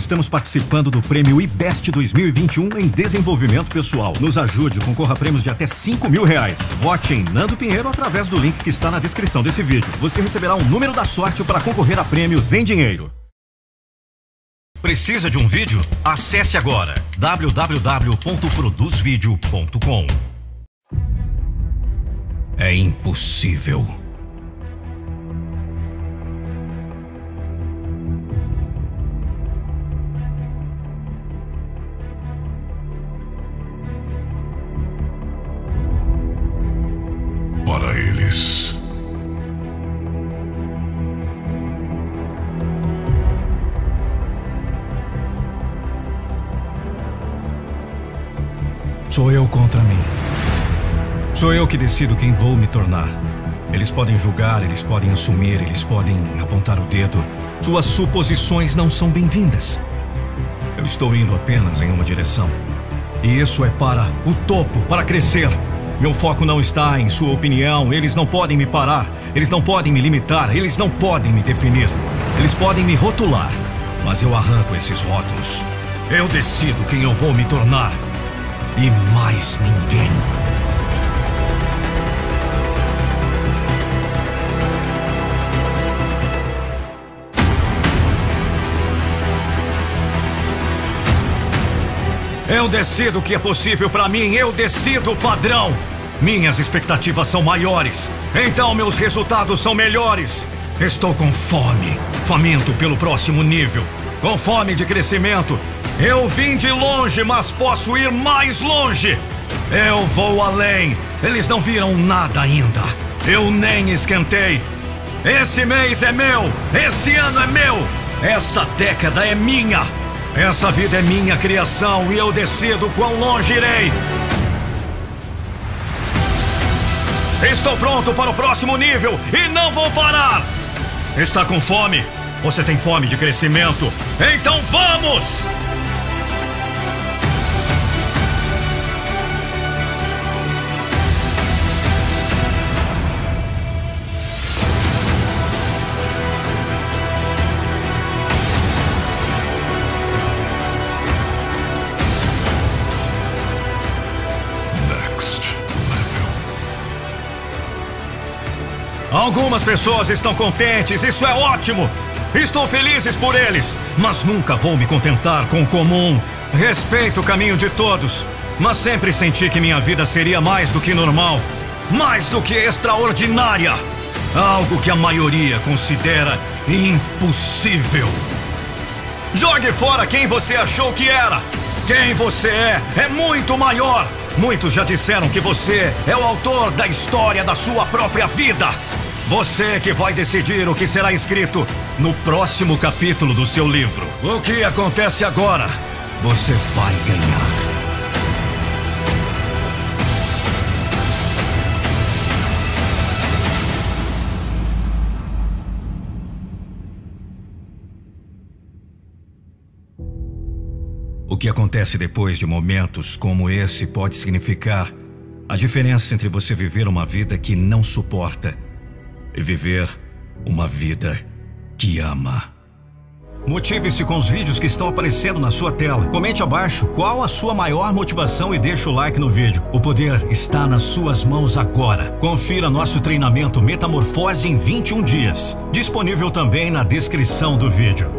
Estamos participando do prêmio Ibest 2021 em desenvolvimento pessoal. Nos ajude, concorra a prêmios de até R$5.000. Vote em Nando Pinheiro através do link que está na descrição desse vídeo. Você receberá um número da sorte para concorrer a prêmios em dinheiro. Precisa de um vídeo? Acesse agora www.produzvideo.com. É impossível. Para eles. Sou eu contra mim. Sou eu que decido quem vou me tornar. Eles podem julgar, eles podem assumir, eles podem apontar o dedo. Suas suposições não são bem-vindas. Eu estou indo apenas em uma direção. E isso é para o topo, para crescer. Meu foco não está em sua opinião. Eles não podem me parar. Eles não podem me limitar. Eles não podem me definir. Eles podem me rotular. Mas eu arranco esses rótulos. Eu decido quem eu vou me tornar. E mais ninguém. Eu decido o que é possível para mim, eu decido o padrão. Minhas expectativas são maiores, então meus resultados são melhores. Estou com fome, faminto pelo próximo nível, com fome de crescimento. Eu vim de longe, mas posso ir mais longe. Eu vou além. Eles não viram nada ainda. Eu nem esquentei. Esse mês é meu. Esse ano é meu. Essa década é minha. Essa vida é minha criação e eu decido quão longe irei. Estou pronto para o próximo nível e não vou parar. Está com fome? Você tem fome de crescimento? Então vamos! Algumas pessoas estão contentes, isso é ótimo! Estou felizes por eles, mas nunca vou me contentar com o comum. Respeito o caminho de todos, mas sempre senti que minha vida seria mais do que normal, mais do que extraordinária. Algo que a maioria considera impossível. Jogue fora quem você achou que era. Quem você é muito maior. Muitos já disseram que você é o autor da história da sua própria vida. Você que vai decidir o que será escrito no próximo capítulo do seu livro. O que acontece agora, você vai ganhar. O que acontece depois de momentos como esse pode significar a diferença entre você viver uma vida que não suporta e viver uma vida que ama. Motive-se com os vídeos que estão aparecendo na sua tela. Comente abaixo qual a sua maior motivação e deixe o like no vídeo. O poder está nas suas mãos agora. Confira nosso treinamento Metamorfose em 21 dias. Disponível também na descrição do vídeo.